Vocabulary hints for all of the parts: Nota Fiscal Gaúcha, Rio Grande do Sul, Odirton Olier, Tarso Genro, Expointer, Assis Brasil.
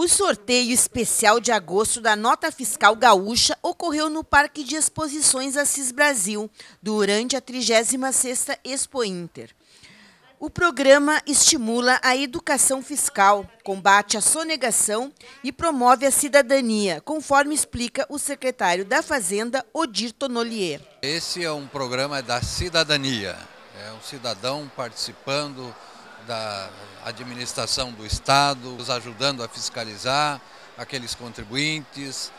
O sorteio especial de agosto da Nota Fiscal Gaúcha ocorreu no Parque de Exposições Assis Brasil, durante a 36ª Expointer. O programa estimula a educação fiscal, combate a sonegação e promove a cidadania, conforme explica o secretário da Fazenda, Odirton Olier. Esse é um programa da cidadania, é um cidadão participando da administração do Estado, nos ajudando a fiscalizar aqueles contribuintes,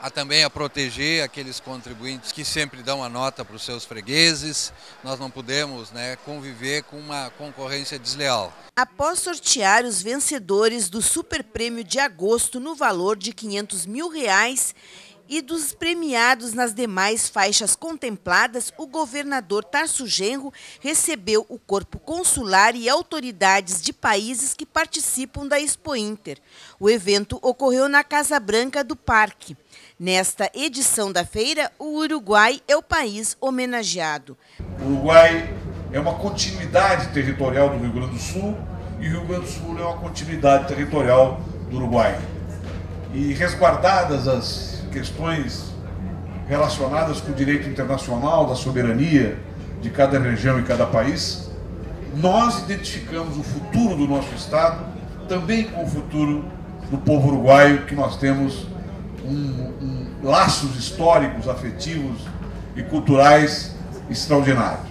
a também a proteger aqueles contribuintes que sempre dão a nota para os seus fregueses. Nós não podemos, conviver com uma concorrência desleal. Após sortear os vencedores do Superprêmio de agosto no valor de R$500 mil e dos premiados nas demais faixas contempladas, o governador Tarso Genro recebeu o corpo consular e autoridades de países que participam da Expointer. O evento ocorreu na Casa Branca do Parque. Nesta edição da feira, o Uruguai é o país homenageado. O Uruguai é uma continuidade territorial do Rio Grande do Sul e o Rio Grande do Sul é uma continuidade territorial do Uruguai. E resguardadas as questões relacionadas com o direito internacional, da soberania de cada região e cada país, nós identificamos o futuro do nosso Estado também com o futuro do povo uruguaio, que nós temos laços históricos, afetivos e culturais extraordinários.